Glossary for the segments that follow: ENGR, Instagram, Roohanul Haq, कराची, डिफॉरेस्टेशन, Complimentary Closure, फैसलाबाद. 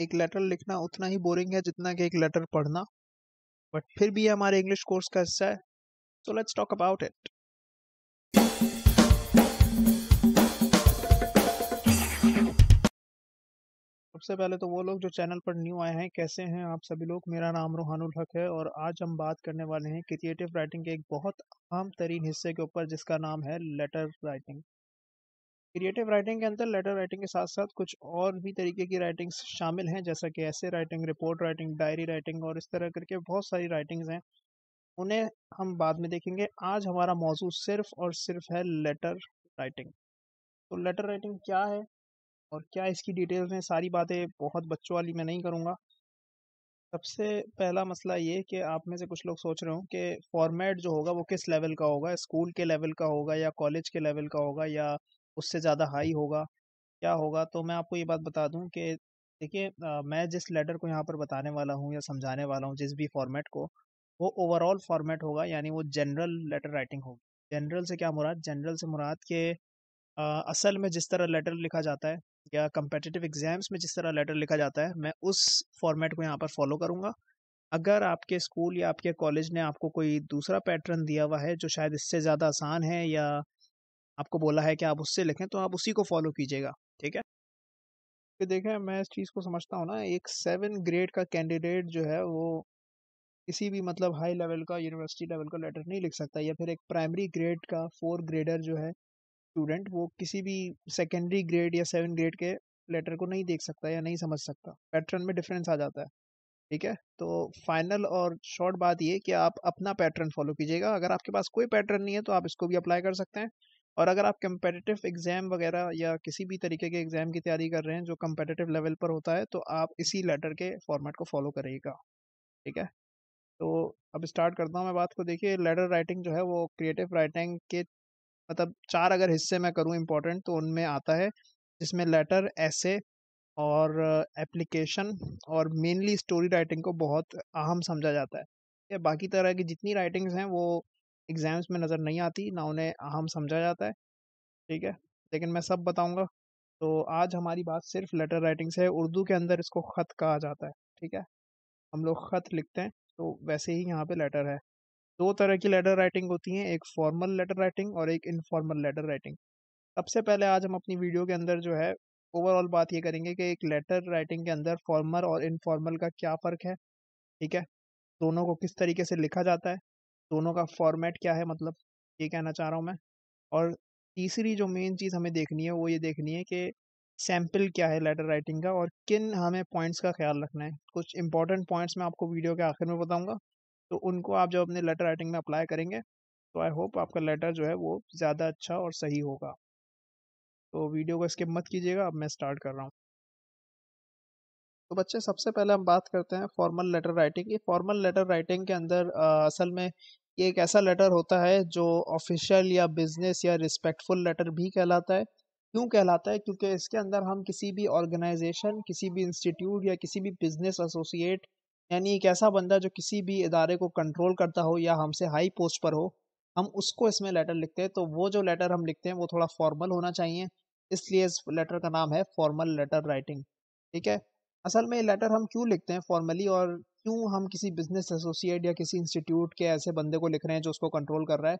एक लेटर लिखना उतना ही बोरिंग है जितना कि एक लेटर पढ़ना, बट फिर भी हमारे इंग्लिश कोर्स का हिस्सा है, so let's talk about it. सबसे पहले तो वो लोग जो चैनल पर न्यू आए हैं, कैसे हैं आप सभी लोग। मेरा नाम रूहानुल हक है और आज हम बात करने वाले हैं क्रिएटिव राइटिंग के एक बहुत आम तरीन हिस्से के ऊपर जिसका नाम है लेटर राइटिंग। क्रिएटिव राइटिंग के अंदर लेटर राइटिंग के साथ साथ कुछ और भी तरीके की राइटिंग्स शामिल हैं, जैसा कि ऐसे writing, report writing, diary writing और इस तरह करके बहुत सारी राइटिंग्स हैं, उन्हें हम बाद में देखेंगे। आज हमारा मौजूद सिर्फ और सिर्फ है लेटर राइटिंग। तो लेटर राइटिंग क्या है और क्या इसकी डिटेल्स हैं, सारी बातें बहुत बच्चों वाली मैं नहीं करूँगा। सबसे पहला मसला ये कि आप में से कुछ लोग सोच रहे हो कि फॉर्मेट जो होगा वो किस लेवल का होगा, स्कूल के लेवल का होगा या कॉलेज के लेवल का होगा या उससे ज़्यादा हाई होगा, क्या होगा। तो मैं आपको ये बात बता दूं कि देखिए, मैं जिस लेटर को यहाँ पर बताने वाला हूँ या समझाने वाला हूँ, जिस भी फॉर्मेट को, वो ओवरऑल फॉर्मेट होगा, यानी वो जनरल लेटर राइटिंग होगी। जनरल से क्या मुराद, जनरल से मुराद के असल में जिस तरह लेटर लिखा जाता है या कम्पिटिटिव एग्ज़ाम्स में जिस तरह लेटर लिखा जाता है, मैं उस फॉर्मेट को यहाँ पर फॉलो करूँगा। अगर आपके स्कूल या आपके कॉलेज ने आपको कोई दूसरा पैटर्न दिया हुआ है जो शायद इससे ज़्यादा आसान है या आपको बोला है कि आप उससे लिखें, तो आप उसी को फॉलो कीजिएगा, ठीक है। तो देखें, मैं इस चीज़ को समझता हूँ ना, एक 7th ग्रेड का कैंडिडेट जो है वो किसी भी मतलब हाई लेवल का, यूनिवर्सिटी लेवल का लेटर नहीं लिख सकता, या फिर एक प्राइमरी ग्रेड का 4th ग्रेडर जो है स्टूडेंट, वो किसी भी सेकेंडरी ग्रेड या 7th ग्रेड के लेटर को नहीं देख सकता या नहीं समझ सकता। पैटर्न में डिफरेंस आ जाता है, ठीक है। तो फाइनल और शॉर्ट बात ये कि आप अपना पैटर्न फॉलो कीजिएगा। अगर आपके पास कोई पैटर्न नहीं है तो आप इसको भी अप्लाई कर सकते हैं, और अगर आप कम्पिटिटिव एग्ज़ाम वगैरह या किसी भी तरीके के एग्ज़ाम की तैयारी कर रहे हैं जो कम्पिटिटिव लेवल पर होता है, तो आप इसी लेटर के फॉर्मेट को फॉलो करिएगा, ठीक है। तो अब स्टार्ट करता हूँ मैं बात को। देखिए, लेटर राइटिंग जो है वो क्रिएटिव राइटिंग के मतलब 4 अगर हिस्से मैं करूँ इम्पोर्टेंट, तो उनमें आता है, जिसमें लेटर, एसे और एप्लीकेशन और मेनली स्टोरी राइटिंग को बहुत अहम समझा जाता है। बाकी तरह की जितनी राइटिंग्स हैं वो एग्ज़ाम्स में नज़र नहीं आती, ना उन्हें अहम समझा जाता है, ठीक है, लेकिन मैं सब बताऊंगा। तो आज हमारी बात सिर्फ लेटर राइटिंग से है। उर्दू के अंदर इसको ख़त कहा जाता है, ठीक है, हम लोग ख़त लिखते हैं, तो वैसे ही यहाँ पे लेटर है। 2 तरह की लेटर राइटिंग होती हैं, एक फॉर्मल लेटर राइटिंग और एक इनफॉर्मल लेटर राइटिंग। सबसे पहले आज हम अपनी वीडियो के अंदर जो है ओवरऑल बात ये करेंगे कि एक लेटर राइटिंग के अंदर फॉर्मल और इनफॉर्मल का क्या फ़र्क है, ठीक है, दोनों को किस तरीके से लिखा जाता है, दोनों का फॉर्मेट क्या है, मतलब ये कहना चाह रहा हूँ मैं। और तीसरी जो मेन चीज़ हमें देखनी है वो ये देखनी है कि सैम्पल क्या है लेटर राइटिंग का और किन हमें पॉइंट्स का ख्याल रखना है। कुछ इंपॉर्टेंट पॉइंट्स मैं आपको वीडियो के आखिर में बताऊंगा, तो उनको आप जब अपने लेटर राइटिंग में अप्लाई करेंगे तो आई होप आपका लेटर जो है वो ज़्यादा अच्छा और सही होगा। तो वीडियो को स्किप मत कीजिएगा, अब मैं स्टार्ट कर रहा हूँ। तो बच्चे, सबसे पहले हम बात करते हैं फॉर्मल लेटर राइटिंग। ये फॉर्मल लेटर राइटिंग के अंदर असल में ये एक ऐसा लेटर होता है जो ऑफिशियल या बिजनेस या रिस्पेक्टफुल लेटर भी कहलाता है। क्यों कहलाता है? क्योंकि इसके अंदर हम किसी भी ऑर्गेनाइजेशन, किसी भी इंस्टीट्यूट या किसी भी बिजनेस एसोसिएट, यानी एक ऐसा बंदा जो किसी भी इदारे को कंट्रोल करता हो या हमसे हाई पोस्ट पर हो, हम उसको इसमें लेटर लिखते हैं। तो वो जो लेटर हम लिखते हैं वो थोड़ा फॉर्मल होना चाहिए, इसलिए इस लेटर का नाम है फॉर्मल लेटर राइटिंग, ठीक है। असल में ये लेटर हम क्यों लिखते हैं फॉर्मली, और क्यों हम किसी बिजनेस एसोसिएट या किसी इंस्टीट्यूट के ऐसे बंदे को लिख रहे हैं जो उसको कंट्रोल कर रहा है,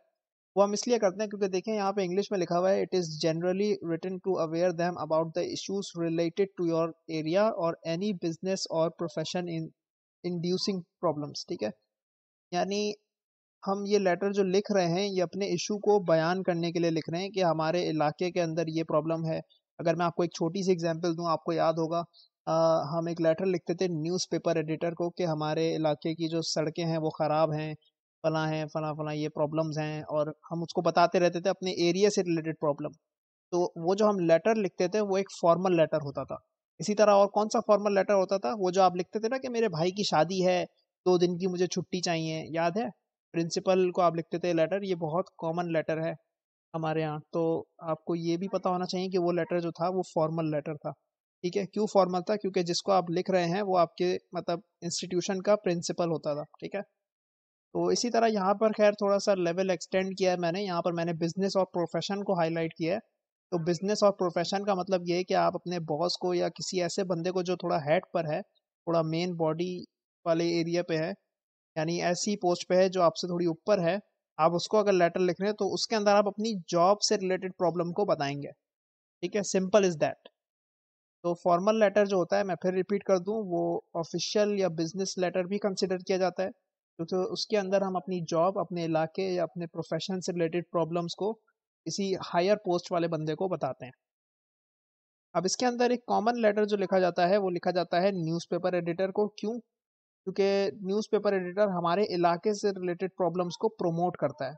वो हम इसलिए करते हैं क्योंकि देखें यहाँ पे इंग्लिश में लिखा हुआ है, it is generally written to aware them about the issues related to your area और एनी बिजनेस और प्रोफेशन इन इंड्यूसिंग प्रॉब्लम्स, ठीक है। यानी हम ये लेटर जो लिख रहे हैं ये अपने इशू को बयान करने के लिए लिख रहे हैं कि हमारे इलाके के अंदर ये प्रॉब्लम है। अगर मैं आपको एक छोटी सी एग्जाम्पल दूँ, आपको याद होगा हम एक लेटर लिखते थे न्यूज़पेपर एडिटर को कि हमारे इलाके की जो सड़कें हैं वो ख़राब हैं फला फला ये प्रॉब्लम्स हैं, और हम उसको बताते रहते थे अपने एरिया से रिलेटेड प्रॉब्लम। तो वो जो हम लेटर लिखते थे वो एक फॉर्मल लेटर होता था। इसी तरह और कौन सा फॉर्मल लेटर होता था, वो जो आप लिखते थे ना कि मेरे भाई की शादी है, 2 दिन की मुझे छुट्टी चाहिए, याद है, प्रिंसिपल को आप लिखते थे लेटर। ये बहुत कॉमन लेटर है हमारे यहाँ, तो आपको ये भी पता होना चाहिए कि वो लेटर जो था वो फॉर्मल लेटर था, ठीक है। क्यों फॉर्मल था? क्योंकि जिसको आप लिख रहे हैं वो आपके मतलब इंस्टीट्यूशन का प्रिंसिपल होता था, ठीक है। तो इसी तरह यहाँ पर खैर थोड़ा सा लेवल एक्सटेंड किया है मैंने, यहाँ पर मैंने बिजनेस और प्रोफेशन को हाईलाइट किया है, तो बिजनेस और प्रोफेशन का मतलब ये है कि आप अपने बॉस को या किसी ऐसे बंदे को जो थोड़ा हेड पर है, थोड़ा मेन बॉडी वाले एरिया पे है, यानी ऐसी पोस्ट पे है जो आपसे थोड़ी ऊपर है, आप उसको अगर लेटर लिख रहे हैं तो उसके अंदर आप अपनी जॉब से रिलेटेड प्रॉब्लम को बताएंगे। ठीक है, सिंपल इज दैट। तो फॉर्मल लेटर जो होता है, मैं फिर रिपीट कर दूं, वो ऑफिशियल या बिजनेस लेटर भी कंसिडर किया जाता है, क्योंकि उसके अंदर हम अपनी जॉब, अपने इलाके या अपने प्रोफेशन से रिलेटेड प्रॉब्लम्स को किसी हायर पोस्ट वाले बंदे को बताते हैं। अब इसके अंदर एक कॉमन लेटर जो लिखा जाता है वो लिखा जाता है न्यूज़पेपर एडिटर को। क्यों? क्योंकि न्यूज़पेपर एडिटर हमारे इलाके से रिलेटेड प्रॉब्लम्स को प्रोमोट करता है।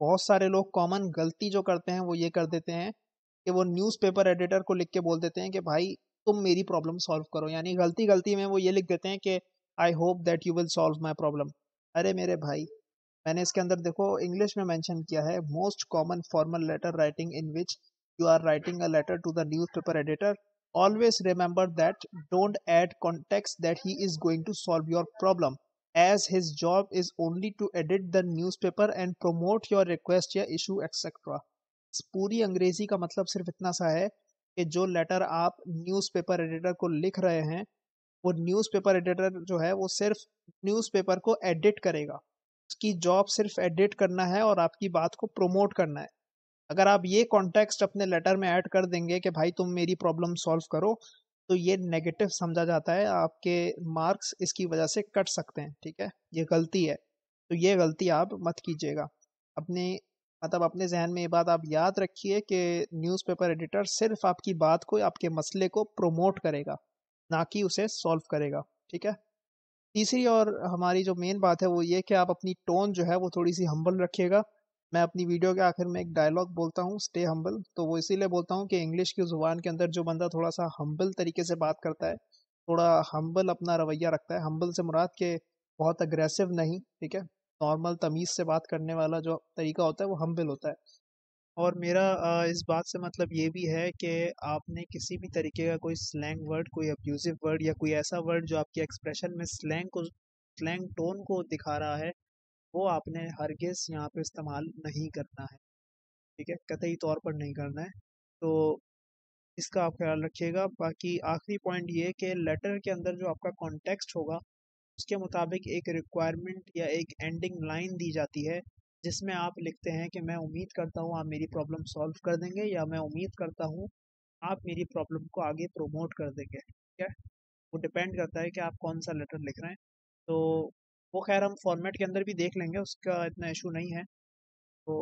बहुत सारे लोग कॉमन गलती जो करते हैं वो ये कर देते हैं कि वो न्यूज़पेपर एडिटर को लिख के बोल देते हैं कि भाई तुम मेरी प्रॉब्लम सॉल्व करो, यानी गलती गलती में वो ये लिख देते हैं कि I hope that you will solve my problem. अरे मेरे भाई, मैंने इसके अंदर देखो इंग्लिश में मेंशन किया है, most common formal letter writing in which you are writing a letter to the newspaper editor, always remember that don't add context that he is going to solve your problem as his job is only to edit the newspaper and promote your request या issue etc. इस पूरी अंग्रेजी का मतलब सिर्फ इतना सा है कि जो लेटर आप न्यूज़पेपर एडिटर को लिख रहे हैं वो न्यूज़पेपर एडिटर जो है वो सिर्फ न्यूज़पेपर को एडिट करेगा, उसकी जॉब सिर्फ एडिट करना है और आपकी बात को प्रोमोट करना है। अगर आप ये कॉन्टेक्स्ट अपने लेटर में ऐड कर देंगे कि भाई तुम मेरी प्रॉब्लम सॉल्व करो, तो ये नेगेटिव समझा जाता है, आपके मार्क्स इसकी वजह से कट सकते हैं। ठीक है, ये गलती है, तो ये गलती आप मत कीजिएगा। अपने जहन में ये बात आप याद रखिए कि न्यूज़पेपर एडिटर सिर्फ आपकी बात को, आपके मसले को प्रोमोट करेगा, ना कि उसे सॉल्व करेगा। ठीक है, तीसरी और हमारी जो मेन बात है वो ये कि आप अपनी टोन जो है वो थोड़ी सी हम्बल रखिएगा। मैं अपनी वीडियो के आखिर में एक डायलॉग बोलता हूँ, स्टे हम्बल, तो वो इसीलिए बोलता हूँ कि इंग्लिश की ज़ुबान के अंदर जो बंदा थोड़ा सा हम्बल तरीके से बात करता है, थोड़ा हम्बल अपना रवैया रखता है, हम्बल से मुराद के बहुत अग्रेसिव नहीं, ठीक है, नॉर्मल तमीज़ से बात करने वाला जो तरीका होता है वो हम्बल होता है। और मेरा इस बात से मतलब ये भी है कि आपने किसी भी तरीके का कोई स्लैंग वर्ड, कोई अब्यूज़िव वर्ड या कोई ऐसा वर्ड जो आपके एक्सप्रेशन में स्लैंग टोन को दिखा रहा है, वो आपने हरगिज़ यहाँ पे इस्तेमाल नहीं करना है। ठीक है, कतई तौर पर नहीं करना है, तो इसका आप ख्याल रखिएगा। बाकी आखिरी पॉइंट ये कि लेटर के अंदर जो आपका कॉन्टेक्स्ट होगा उसके मुताबिक एक रिक्वायरमेंट या एक एंडिंग लाइन दी जाती है, जिसमें आप लिखते हैं कि मैं उम्मीद करता हूँ आप मेरी प्रॉब्लम सॉल्व कर देंगे, या मैं उम्मीद करता हूँ आप मेरी प्रॉब्लम को आगे प्रोमोट कर देंगे। ठीक है, वो डिपेंड करता है कि आप कौन सा लेटर लिख रहे हैं, तो वो खैर हम फॉर्मेट के अंदर भी देख लेंगे, उसका इतना इशू नहीं है। तो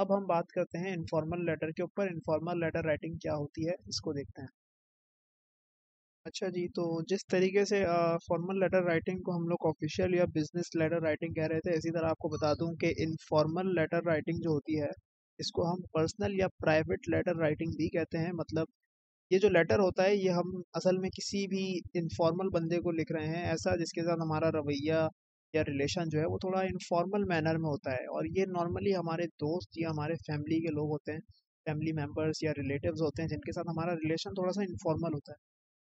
अब हम बात करते हैं इनफॉर्मल लेटर के ऊपर। इनफॉर्मल लेटर राइटिंग क्या होती है, इसको देखते हैं। अच्छा जी, तो जिस तरीके से फॉर्मल लेटर राइटिंग को हम लोग ऑफिशियल या बिजनेस लेटर राइटिंग कह रहे थे, इसी तरह आपको बता दूं कि इनफॉर्मल लेटर राइटिंग जो होती है इसको हम पर्सनल या प्राइवेट लेटर राइटिंग भी कहते हैं। मतलब ये जो लेटर होता है ये हम असल में किसी भी इनफॉर्मल बंदे को लिख रहे हैं, ऐसा जिसके साथ हमारा रवैया या रिलेशन जो है वो थोड़ा इनफॉर्मल मैनर में होता है, और ये नॉर्मली हमारे दोस्त या हमारे फैमिली के लोग होते हैं, फैमिली मेम्बर्स या रिलेटिव्स होते हैं, जिनके साथ हमारा रिलेशन थोड़ा सा इनफॉर्मल होता है,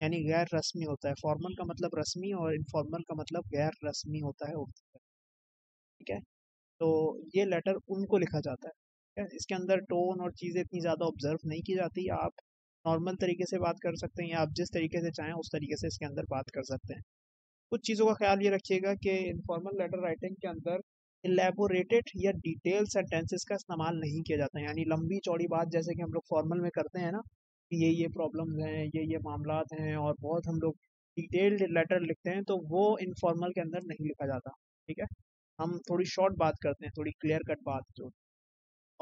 यानी गैर रस्मी होता है। फॉर्मल का मतलब रस्मी और इनफॉर्मल का मतलब गैर रस्मी होता है, उर्दू में। ठीक है, तो ये लेटर उनको लिखा जाता है। ठीक है, इसके अंदर टोन और चीज़ें इतनी ज़्यादा ऑब्जर्व नहीं की जाती, आप नॉर्मल तरीके से बात कर सकते हैं, या आप जिस तरीके से चाहें उस तरीके से इसके अंदर बात कर सकते हैं। कुछ चीज़ों का ख्याल ये रखिएगा कि इनफॉर्मल लेटर राइटिंग के अंदर एलैबोरेटेड या डिटेल सेंटेंसेस का इस्तेमाल नहीं किया जाता है, यानी लंबी चौड़ी बात जैसे कि हम लोग फॉर्मल में करते हैं ना, कि ये प्रॉब्लम्स हैं, ये मामलात हैं, और बहुत हम लोग डिटेल्ड लेटर लिखते हैं, तो वो इनफॉर्मल के अंदर नहीं लिखा जाता। ठीक है, हम थोड़ी शॉर्ट बात करते हैं, थोड़ी क्लियर कट बात जो।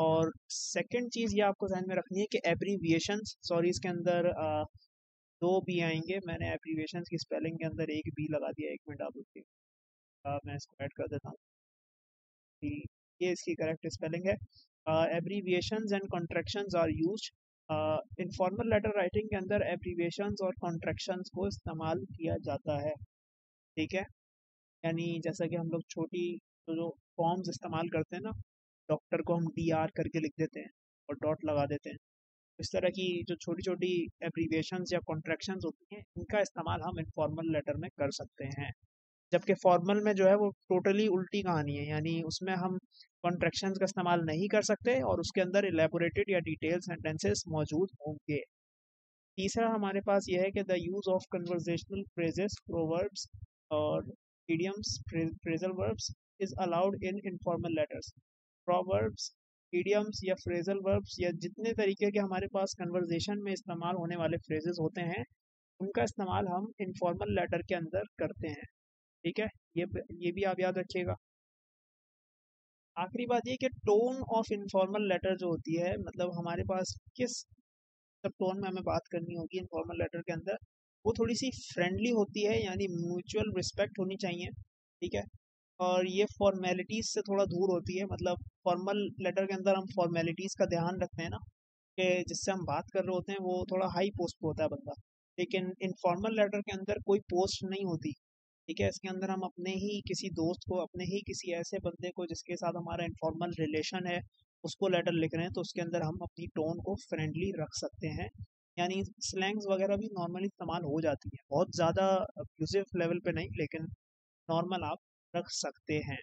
और सेकेंड चीज़ ये आपको ध्यान में रखनी है कि एब्रीविएशंस, सॉरी इसके अंदर दो बी आएंगे, मैंने एब्रीविएशन की स्पेलिंग के अंदर एक बी लगा दिया, एक मिनट आप रुकिए, मैं इसको ऐड कर देता हूँ, ये इसकी करेक्ट स्पेलिंग है। Abbreviations and contractions are used. Informal letter writing के अंदर एब्रीविएशंस और कॉन्ट्रैक्शंस को इस्तेमाल किया जाता है। ठीक है, यानी जैसा कि हम लोग छोटी जो फॉर्म्स इस्तेमाल करते हैं ना, डॉक्टर को हम DR करके लिख देते हैं और डॉट लगा देते हैं, इस तरह की जो छोटी छोटी एब्रीविएशंस या कॉन्ट्रैक्शंस होती हैं, इनका इस्तेमाल हम इनफॉर्मल लेटर में कर सकते हैं। जबकि फॉर्मल में जो है वो टोटली उल्टी कहानी है, यानी उसमें हम कॉन्ट्रैक्शंस का इस्तेमाल नहीं कर सकते और उसके अंदर इलेबोरेटेड या डिटेल सेंटेंसेस मौजूद होंगे। तीसरा हमारे पास यह है कि the use of conversational phrases, proverbs और idioms, phrasal verbs is allowed in informal letters. Proverbs, idioms या फ्रेजल वर्ब्स या जितने तरीके के हमारे पास कन्वर्जेशन में इस्तेमाल होने वाले फ्रेजेस होते हैं, उनका इस्तेमाल हम इनफॉर्मल लेटर के अंदर करते हैं। ठीक है, ये भी आप याद रखिएगा। आखिरी बात ये कि टोन ऑफ इनफॉर्मल लेटर जो होती है, मतलब हमारे पास किस टोन में हमें बात करनी होगी इनफॉर्मल लेटर के अंदर, वो थोड़ी सी फ्रेंडली होती है, यानी म्यूचुअल रिस्पेक्ट होनी चाहिए। ठीक है, और ये फॉर्मेलिटीज़ से थोड़ा दूर होती है, मतलब फॉर्मल लेटर के अंदर हम फॉर्मेलिटीज़ का ध्यान रखते हैं ना, कि जिससे हम बात कर रहे होते हैं वो थोड़ा हाई पोस्ट पे होता है बंदा, लेकिन इनफॉर्मल लेटर के अंदर कोई पोस्ट नहीं होती। ठीक है, इसके अंदर हम अपने ही किसी दोस्त को, अपने ही किसी ऐसे बंदे को जिसके साथ हमारा इनफॉर्मल रिलेशन है, उसको लेटर लिख रहे हैं तो उसके अंदर हम अपनी टोन को फ्रेंडली रख सकते हैं, यानी स्लैंग्स वगैरह भी नॉर्मली इस्तेमाल हो जाती है, बहुत ज़्यादा अब्यूजिव लेवल पे नहीं, लेकिन नॉर्मल आप रख सकते हैं।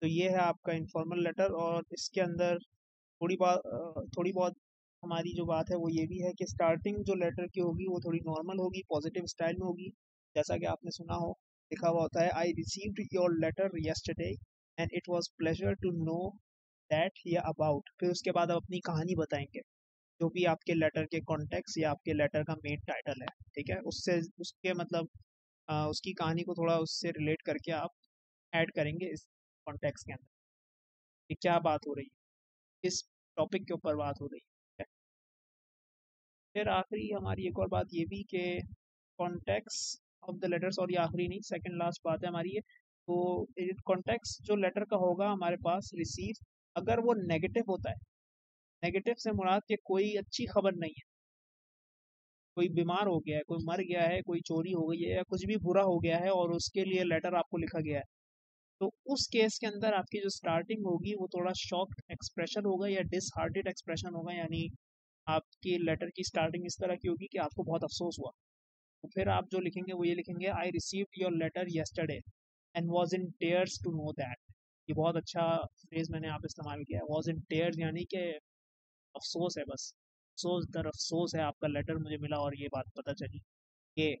तो ये है आपका इनफॉर्मल लेटर, और इसके अंदर थोड़ी बहुत हमारी जो बात है वो ये भी है कि स्टार्टिंग जो लेटर की होगी वो थोड़ी नॉर्मल होगी, पॉजिटिव स्टाइल में होगी, जैसा कि आपने सुना हो लिखा हुआ होता है, I received your letter yesterday and it was pleasure to know that या अबाउट। फिर उसके बाद आप अपनी कहानी बताएंगे जो भी आपके लेटर के कॉन्टेक्स्ट या आपके लेटर का मेन टाइटल है। ठीक है, उससे उसके मतलब उसकी कहानी को थोड़ा उससे रिलेट करके आप ऐड करेंगे इस कॉन्टेक्स्ट के अंदर कि क्या बात हो रही है, इस टॉपिक के ऊपर बात हो रही है। फिर आखिरी हमारी एक और बात ये भी कि कॉन्टेक्स्ट ऑफ द लेटर्स, और ये आखिरी नहीं, सेकंड लास्ट बात है हमारी ये, तो कॉन्टेक्स्ट जो लेटर का होगा हमारे पास रिसीव, अगर वो नेगेटिव होता है, नेगेटिव से मुराद के कोई अच्छी खबर नहीं है, कोई बीमार हो गया है, कोई मर गया है, कोई चोरी हो गई है या कुछ भी बुरा हो गया है और उसके लिए लेटर आपको लिखा गया है, तो उस केस के अंदर आपकी जो स्टार्टिंग होगी वो थोड़ा शॉक एक्सप्रेशन होगा या डिसहार्टेड एक्सप्रेशन होगा, यानी आपके लेटर की स्टार्टिंग इस तरह की होगी कि आपको बहुत अफसोस हुआ। तो फिर आप जो लिखेंगे वो ये लिखेंगे, I received your letter yesterday and was in tears to know that. ये बहुत अच्छा फ्रेज मैंने आप इस्तेमाल किया है, वॉज इन टेयर्स, यानी कि अफसोस है, बस अफसोस दर अफसोस है, आपका लेटर मुझे मिला और ये बात पता चली कि।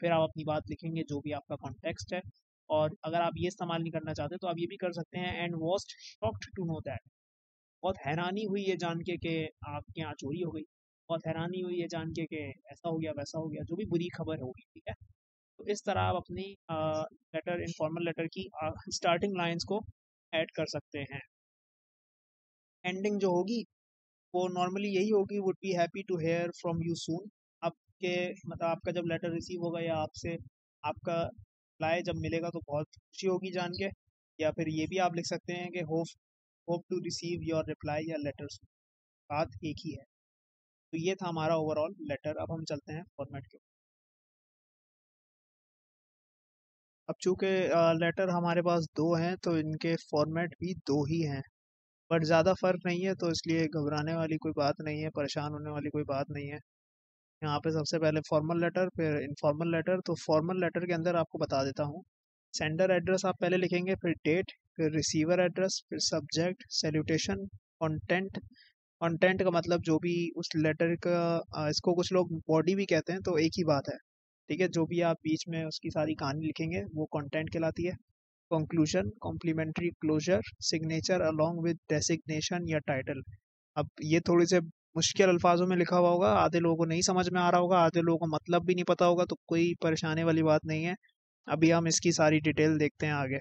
फिर आप अपनी बात लिखेंगे जो भी आपका कॉन्टेक्स्ट है, और अगर आप ये इस्तेमाल नहीं करना चाहते तो आप ये भी कर सकते हैं, and was shocked to know that, बहुत हैरानी हुई ये जान के कि आपके यहाँ चोरी हो गई, बहुत हैरानी हुई ये जान के कि ऐसा हो गया वैसा हो गया, जो भी बुरी खबर होगी। ठीक है, तो इस तरह आप अपनी लेटर, इनफॉर्मल लेटर की स्टार्टिंग लाइंस को ऐड कर सकते हैं। एंडिंग जो होगी वो नॉर्मली यही होगी, would be happy to hear from you soon. आपके मतलब आपका जब लेटर रिसीव होगा या आपसे आपका रिप्लाई जब मिलेगा तो बहुत खुशी होगी जान के, या फिर ये भी आप लिख सकते हैं कि hope to receive your reply या लेटर सून, बात एक ही है। तो ये था हमारा ओवरऑल लेटर। अब हम चलते हैं फॉर्मेट के। अब चूँकि लेटर हमारे पास दो हैं तो इनके फॉर्मेट भी दो ही हैं, बट ज़्यादा फ़र्क नहीं है, तो इसलिए घबराने वाली कोई बात नहीं है, परेशान होने वाली कोई बात नहीं है। यहाँ पे सबसे पहले फॉर्मल लेटर, फिर इनफॉर्मल लेटर। तो फॉर्मल लेटर के अंदर आपको बता देता हूँ, सेंडर एड्रेस आप पहले लिखेंगे, फिर डेट, फिर रिसीवर एड्रेस, फिर सब्जेक्ट, सैल्यूटेशन, कॉन्टेंट। कंटेंट का मतलब जो भी उस लेटर का, इसको कुछ लोग बॉडी भी कहते हैं, तो एक ही बात है। ठीक है, जो भी आप बीच में उसकी सारी कहानी लिखेंगे वो कंटेंट कहलाती है। Conclusion, complimentary closure, signature along with designation या टाइटल। अब ये थोड़े से मुश्किल अल्फाजों में लिखा हुआ होगा, आधे लोगों को नहीं समझ में आ रहा होगा, आधे लोगों को मतलब भी नहीं पता होगा, तो कोई परेशानी वाली बात नहीं है। अभी हम इसकी सारी डिटेल देखते हैं आगे।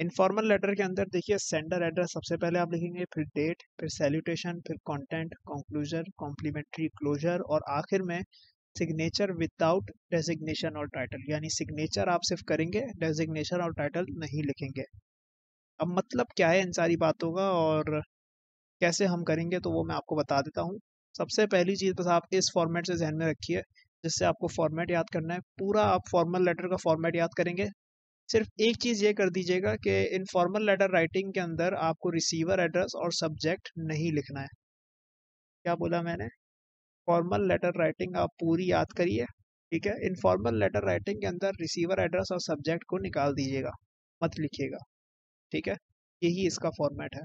इनफॉर्मल लेटर के अंदर देखिए, सेंडर एड्रेस सबसे पहले आप लिखेंगे, फिर डेट, फिर सैल्यूटेशन, फिर कंटेंट, कंक्लूजन, कॉम्प्लीमेंट्री क्लोजर और आखिर में सिग्नेचर विदाउट डेजिग्नेशन और टाइटल, यानी सिग्नेचर आप सिर्फ करेंगे, डेजिग्नेशन और टाइटल नहीं लिखेंगे। अब मतलब क्या है इन सारी बातों का और कैसे हम करेंगे, तो वो मैं आपको बता देता हूँ। सबसे पहली चीज़ बस आप इस फॉर्मेट से जहन में रखिए, जिससे आपको फॉर्मेट याद करना है पूरा। आप फॉर्मल लेटर का फॉर्मेट याद करेंगे, सिर्फ एक चीज़ ये कर दीजिएगा कि इनफॉर्मल लेटर राइटिंग के अंदर आपको रिसीवर एड्रेस और सब्जेक्ट नहीं लिखना है। क्या बोला मैंने? फॉर्मल लेटर राइटिंग आप पूरी याद करिए, ठीक है। इनफॉर्मल लेटर राइटिंग के अंदर रिसीवर एड्रेस और सब्जेक्ट को निकाल दीजिएगा, मत लिखिएगा, ठीक है। यही इसका फॉर्मेट है।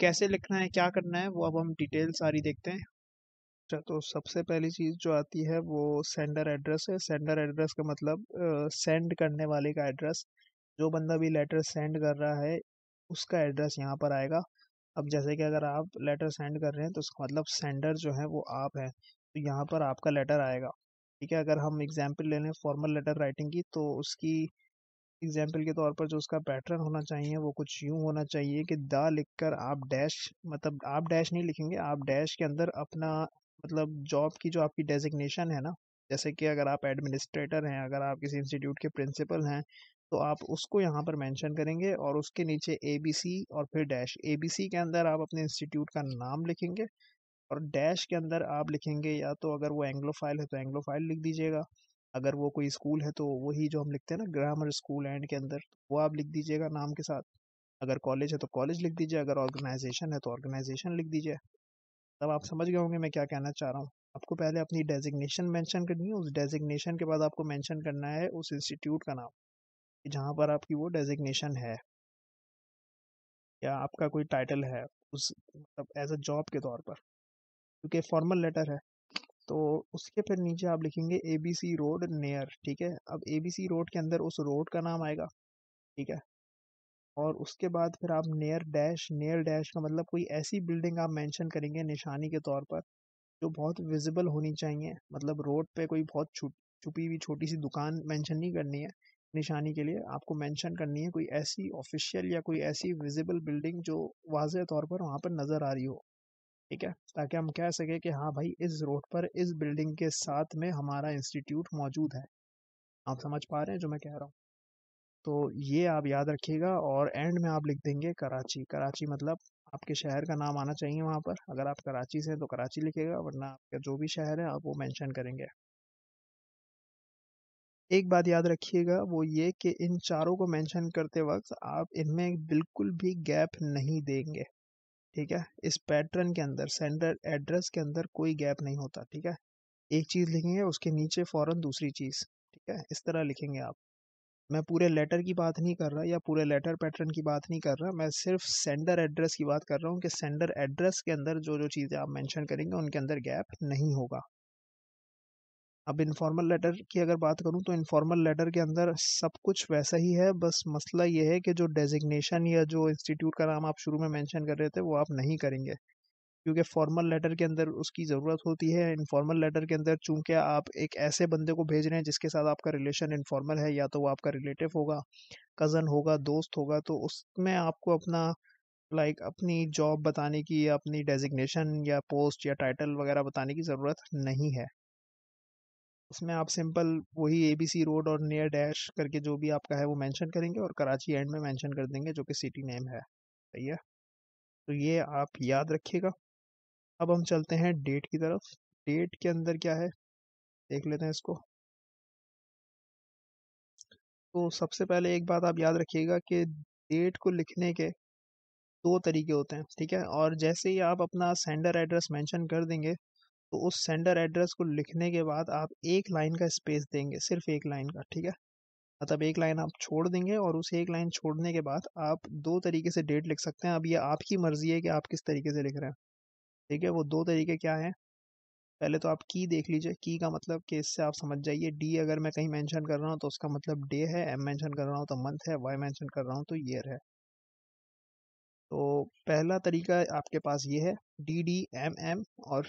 कैसे लिखना है, क्या करना है, वो अब हम डिटेल सारी देखते हैं। अच्छा, तो सबसे पहली चीज़ जो आती है वो सेंडर एड्रेस है। सेंडर एड्रेस का मतलब सेंड करने वाले का एड्रेस, जो बंदा भी लेटर सेंड कर रहा है उसका एड्रेस यहाँ पर आएगा। अब जैसे कि अगर आप लेटर सेंड कर रहे हैं तो उसका मतलब सेंडर जो है वो आप हैं, तो यहाँ पर आपका लेटर आएगा। ठीक है, अगर हम एग्जाम्पल ले लें फॉर्मल लेटर राइटिंग की, तो उसकी एग्जाम्पल के तौर पर जो उसका पैटर्न होना चाहिए वो कुछ यूँ होना चाहिए कि दा लिखकर आप डैश, मतलब आप डैश नहीं लिखेंगे, आप डैश के अंदर अपना मतलब जॉब की जो आपकी डेजिग्नेशन है ना, जैसे कि अगर आप एडमिनिस्ट्रेटर हैं, अगर आप किसी इंस्टीट्यूट के प्रिंसिपल हैं, तो आप उसको यहाँ पर मेंशन करेंगे और उसके नीचे ABC और फिर डैश। ABC के अंदर आप अपने इंस्टीट्यूट का नाम लिखेंगे और डैश के अंदर आप लिखेंगे, या तो अगर वो एंग्लोफाइल है तो एंग्लोफाइल लिख दीजिएगा, अगर वो कोई स्कूल है तो वही जो हम लिखते हैं ना ग्रामर स्कूल एंड के अंदर, वो आप लिख दीजिएगा नाम के साथ। अगर कॉलेज है तो कॉलेज लिख दीजिए, अगर ऑर्गेनाइजेशन है तो ऑर्गेनाइजेशन लिख दीजिए। तब आप समझ गए होंगे मैं क्या कहना चाह रहा हूँ। आपको पहले अपनी डेजिग्नेशन मेंशन करनी है, उस डेजिग्नेशन के बाद आपको मेंशन करना है उस इंस्टीट्यूट का नाम जहाँ पर आपकी वो डेजिग्नेशन है, या आपका कोई टाइटल है उस मतलब एज अ जॉब के तौर पर, क्योंकि फॉर्मल लेटर है। तो उसके फिर नीचे आप लिखेंगे ABC रोड नियर। ठीक है, अब ABC रोड के अंदर उस रोड का नाम आएगा। ठीक है, और उसके बाद फिर आप नियर डैश, नियर डैश का मतलब कोई ऐसी बिल्डिंग आप मेंशन करेंगे निशानी के तौर पर जो बहुत विजिबल होनी चाहिए, मतलब रोड पे कोई बहुत छुपी हुई छोटी सी दुकान मेंशन नहीं करनी है निशानी के लिए, आपको मेंशन करनी है कोई ऐसी ऑफिशियल या कोई ऐसी विजिबल बिल्डिंग जो वाज़े तौर पर वहाँ पर नज़र आ रही हो। ठीक है, ताकि हम कह सकें कि हाँ भाई इस रोड पर इस बिल्डिंग के साथ में हमारा इंस्टीट्यूट मौजूद है। आप समझ पा रहे हैं जो मैं कह रहा हूँ? तो ये आप याद रखिएगा। और एंड में आप लिख देंगे कराची। कराची मतलब आपके शहर का नाम आना चाहिए वहाँ पर, अगर आप कराची से हैं तो कराची लिखेगा, वरना आपका जो भी शहर है आप वो मेंशन करेंगे। एक बात याद रखिएगा वो ये कि इन चारों को मेंशन करते वक्त आप इनमें बिल्कुल भी गैप नहीं देंगे। ठीक है, इस पैटर्न के अंदर सेंडर एड्रेस के अंदर कोई गैप नहीं होता। ठीक है, एक चीज़ लिखेंगे उसके नीचे फ़ौरन दूसरी चीज़। ठीक है, इस तरह लिखेंगे आप। मैं पूरे लेटर की बात नहीं कर रहा या पूरे लेटर पैटर्न की बात नहीं कर रहा, मैं सिर्फ सेंडर एड्रेस की बात कर रहा हूँ कि सेंडर एड्रेस के अंदर जो जो चीज़ें आप मेंशन करेंगे उनके अंदर गैप नहीं होगा। अब इनफॉर्मल लेटर की अगर बात करूँ तो इनफॉर्मल लेटर के अंदर सब कुछ वैसा ही है, बस मसला ये है कि जो डेजिग्नेशन या जो इंस्टीट्यूट का नाम आप शुरू में मेंशन कर रहे थे वो आप नहीं करेंगे, क्योंकि फॉर्मल लेटर के अंदर उसकी ज़रूरत होती है। इनफॉर्मल लेटर के अंदर चूंकि आप एक ऐसे बंदे को भेज रहे हैं जिसके साथ आपका रिलेशन इनफॉर्मल है, या तो वो आपका रिलेटिव होगा, कज़न होगा, दोस्त होगा, तो उसमें आपको अपना अपनी जॉब बताने की या अपनी डेजिग्नेशन या पोस्ट या टाइटल वगैरह बताने की ज़रूरत नहीं है। उसमें आप सिंपल वही ABC रोड और नियर डैश करके जो भी आपका है वो मैंशन करेंगे और कराची एंड में मैंशन कर देंगे जो कि सिटी नेम है। सही है, तो ये आप याद रखिएगा। अब हम चलते हैं डेट की तरफ। डेट के अंदर क्या है देख लेते हैं इसको। तो सबसे पहले एक बात आप याद रखिएगा कि डेट को लिखने के दो तरीके होते हैं। ठीक है, और जैसे ही आप अपना सेंडर एड्रेस मेंशन कर देंगे तो उस सेंडर एड्रेस को लिखने के बाद आप एक लाइन का स्पेस देंगे, सिर्फ एक लाइन का। ठीक है, मतलब एक लाइन आप छोड़ देंगे और उस एक लाइन छोड़ने के बाद आप दो तरीके से डेट लिख सकते हैं। अब ये आपकी मर्जी है कि आप किस तरीके से लिख रहे हैं। ठीक है, वो दो तरीके क्या हैं? पहले तो आप की देख लीजिए। की का मतलब कि इससे आप समझ जाइए, D अगर मैं कहीं मेंशन कर रहा हूँ तो उसका मतलब डे है, M मेंशन कर रहा हूँ तो मंथ है, Y मेंशन कर रहा हूँ तो ईयर है। तो पहला तरीका आपके पास ये है DDMM और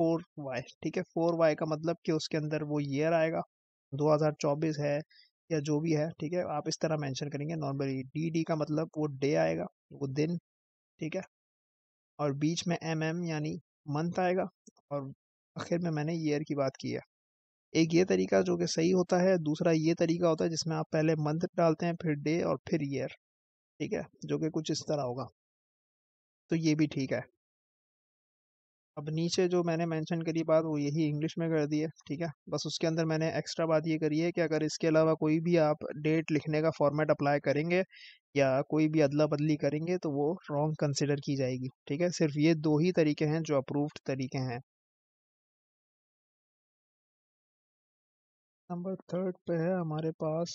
4Y। ठीक है, 4Y का मतलब कि उसके अंदर वो ईयर आएगा, 2024 है या जो भी है। ठीक है, आप इस तरह मेंशन करेंगे नॉर्मली। DD का मतलब वो डे आएगा, वो दिन। ठीक है, और बीच में MM यानी मंथ आएगा, और आखिर में मैंने ईयर की बात की है। एक ये तरीका जो कि सही होता है, दूसरा ये तरीका होता है जिसमें आप पहले मंथ डालते हैं फिर डे और फिर ईयर। ठीक है, जो कि कुछ इस तरह होगा, तो ये भी ठीक है। अब नीचे जो मैंने मेंशन करी बात वो यही इंग्लिश में कर दी है। ठीक है, बस उसके अंदर मैंने एक्स्ट्रा बात ये करी है कि अगर इसके अलावा कोई भी आप डेट लिखने का फॉर्मेट अप्लाई करेंगे या कोई भी अदला बदली करेंगे तो वो रॉन्ग कंसिडर की जाएगी। ठीक है, सिर्फ ये दो ही तरीके हैं जो अप्रूव्ड तरीके हैं। नंबर थर्ड पे है हमारे पास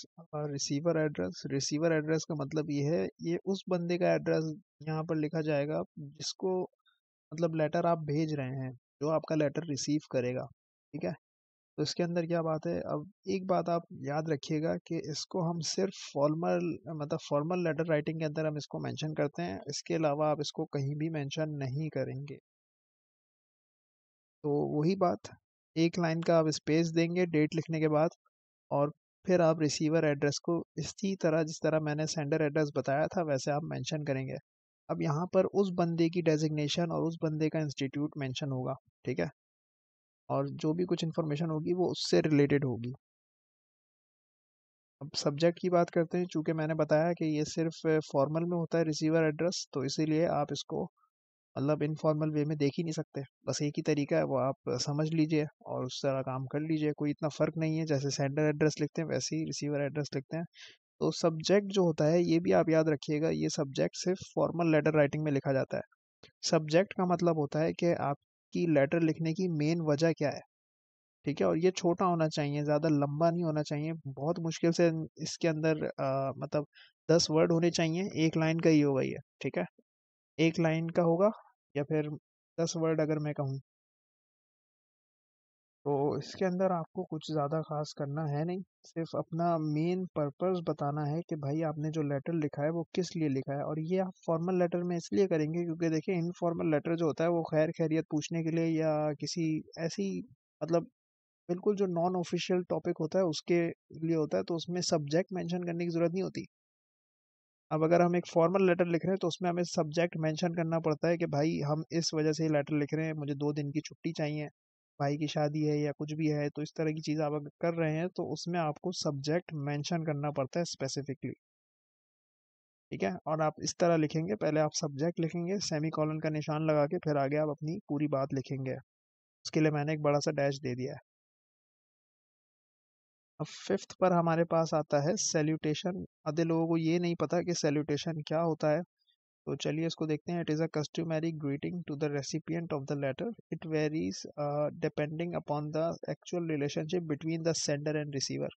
रिसीवर एड्रेस। रिसीवर एड्रेस का मतलब ये है, ये उस बंदे का एड्रेस यहाँ पर लिखा जाएगा जिसको मतलब लेटर आप भेज रहे हैं, जो आपका लेटर रिसीव करेगा। ठीक है, तो इसके अंदर क्या बात है, अब एक बात आप याद रखिएगा कि इसको हम सिर्फ फॉर्मल लेटर राइटिंग के अंदर हम इसको मेंशन करते हैं, इसके अलावा आप इसको कहीं भी मेंशन नहीं करेंगे। तो वही बात, एक लाइन का आप स्पेस देंगे डेट लिखने के बाद, और फिर आप रिसीवर एड्रेस को इसी तरह जिस तरह मैंने सेंडर एड्रेस बताया था वैसे आप मेंशन करेंगे। अब यहाँ पर उस बंदे की डेजिग्नेशन और उस बंदे का इंस्टीट्यूट मेंशन होगा। ठीक है, और जो भी कुछ इन्फॉर्मेशन होगी वो उससे रिलेटेड होगी। अब सब्जेक्ट की बात करते हैं, चूँकि मैंने बताया कि ये सिर्फ फॉर्मल में होता है रिसीवर एड्रेस, तो इसीलिए आप इसको मतलब इनफॉर्मल वे में देख ही नहीं सकते। बस एक ही तरीका है, वो आप समझ लीजिए और उस तरह काम कर लीजिए। कोई इतना फ़र्क नहीं है, जैसे सेंडर एड्रेस लिखते हैं वैसे ही रिसीवर एड्रेस लिखते हैं। तो सब्जेक्ट जो होता है ये भी आप याद रखिएगा, ये सब्जेक्ट सिर्फ फॉर्मल लेटर राइटिंग में लिखा जाता है। सब्जेक्ट का मतलब होता है कि आपकी लेटर लिखने की मेन वजह क्या है। ठीक है, और ये छोटा होना चाहिए, ज़्यादा लंबा नहीं होना चाहिए। बहुत मुश्किल से इसके अंदर मतलब 10 वर्ड होने चाहिए। एक लाइन का ही होगा ये, ठीक है, एक लाइन का होगा या फिर 10 वर्ड अगर मैं कहूँ। तो इसके अंदर आपको कुछ ज़्यादा खास करना है नहीं, सिर्फ अपना मेन पर्पस बताना है कि भाई आपने जो लेटर लिखा है वो किस लिए लिखा है। और ये आप फॉर्मल लेटर में इसलिए करेंगे क्योंकि देखिए इनफॉर्मल लेटर जो होता है वो खैर खैरियत पूछने के लिए या किसी ऐसी मतलब बिल्कुल जो नॉन ऑफिशियल टॉपिक होता है उसके लिए होता है, तो उसमें सब्जेक्ट मैंशन करने की ज़रूरत नहीं होती। अब अगर हम एक फॉर्मल लेटर लिख रहे हैं तो उसमें हमें सब्जेक्ट मेंशन करना पड़ता है कि भाई हम इस वजह से ये लेटर लिख रहे हैं, मुझे 2 दिन की छुट्टी चाहिए, भाई की शादी है या कुछ भी है। तो इस तरह की चीज़ आप अगर कर रहे हैं तो उसमें आपको सब्जेक्ट मेंशन करना पड़ता है स्पेसिफिकली। ठीक है, और आप इस तरह लिखेंगे, पहले आप सब्जेक्ट लिखेंगे, सेमीकॉलन का निशान लगा के फिर आगे आप अपनी पूरी बात लिखेंगे। उसके लिए मैंने एक बड़ा सा डैश दे दिया है। अब 5th पर हमारे पास आता है सैल्यूटेशन। आधे लोगों को ये नहीं पता कि सैल्यूटेशन क्या होता है, तो चलिए इसको देखते हैं। It is a customary greeting to the recipient of the letter. It varies depending upon the actual relationship between the sender and receiver.